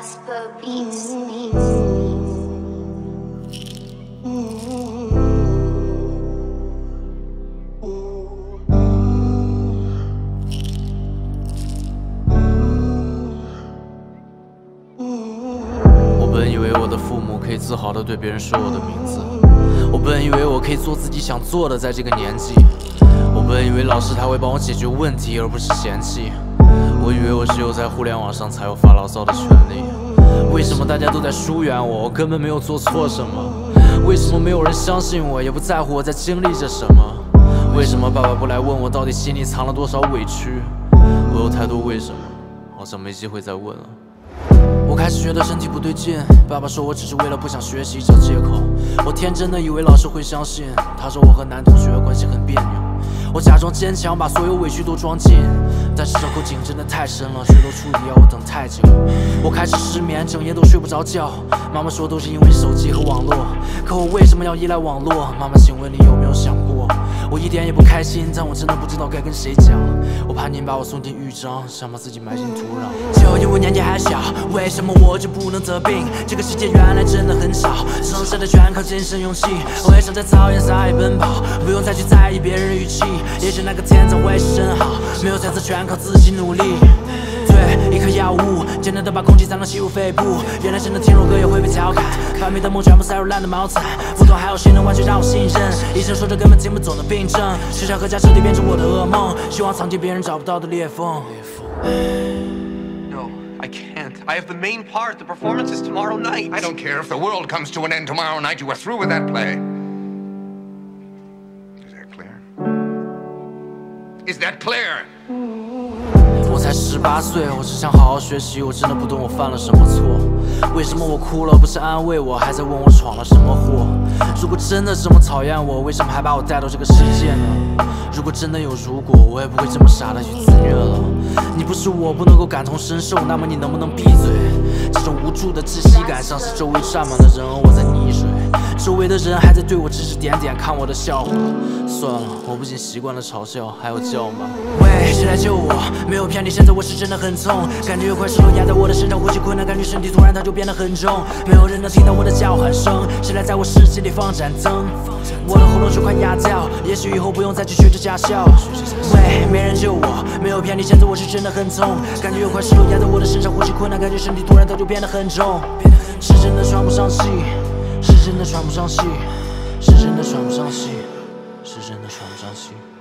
Casper Beats. I本以为我的父母可以自豪地对别人说我的名字，我本以为我可以做自己想做的，在这个年纪，我本以为老师他会帮我解决问题，而不是嫌弃。我以为我只有在互联网上才有发牢骚的权利。为什么大家都在疏远我？我根本没有做错什么。为什么没有人相信我，也不在乎我在经历着什么？为什么爸爸不来问我到底心里藏了多少委屈？我有太多为什么，好像没机会再问了。 我开始觉得身体不对劲，爸爸说我只是为了不想学习找借口。我天真的以为老师会相信，他说我和男同学关系很别扭。我假装坚强，把所有委屈都装进，但是伤口紧真的太深了，谁都处理要我等太久。我开始失眠，整夜都睡不着觉。妈妈说都是因为手机和网络，可我为什么要依赖网络？妈妈，请问你有没有想过？我一点也不开心，但我真的不知道该跟谁讲。我怕您把我送进狱章，想把自己埋进土壤。就因为年纪还小，为什么？ 我就不能得病，这个世界原来真的很少，剩下的全靠真身勇气。我也想在草原撒野奔跑，不用再去在意别人语气。也许那个天才我也是真好，没有天才全靠自己努力。对，一颗药物，简单的把空气才能吸入肺部。原来真的听首歌也会被调侃，把你的梦全部塞入烂的毛毯。不懂还有谁能完全让我信任？医生说这根本听不懂的病症，时常和家彻底变成我的噩梦，希望藏进别人找不到的裂缝。 I can't. I have the main part. The performance is tomorrow night. I don't care if the world comes to an end tomorrow night. You are through with that play. Is that clear? Is that clear? 我才18岁，我只想好好学习。我真的不懂我犯了什么错，为什么我哭了不是安慰我，还在问我闯了什么祸？如果真的这么讨厌我，为什么还把我带到这个世界呢？如果真的有如果，我也不会这么傻的去自虐了。你不是我不能够感同身受，那么你能不能闭嘴？这种无助的窒息感，像是周围站满了人，而我在溺水。周围的人还在对我指指点点，看我的笑话。算了，我不仅习惯了嘲笑，还有叫骂。喂，谁来救我？没有骗 你现在我是真的很痛，感觉有块石头压在我的身上，呼吸困难，感觉身体突然它就变得很重，没有人能听到我的叫喊声，谁来在我世界里放盏灯？我的喉咙就快哑掉，也许以后不用再去学着假笑。喂，没人救我，没有骗你，现在我是真的很痛，感觉有块石头压在我的身上，呼吸困难，感觉身体突然它就变得很重，是真的喘不上气，是真的喘不上气，是真的喘不上气，是真的喘不上气。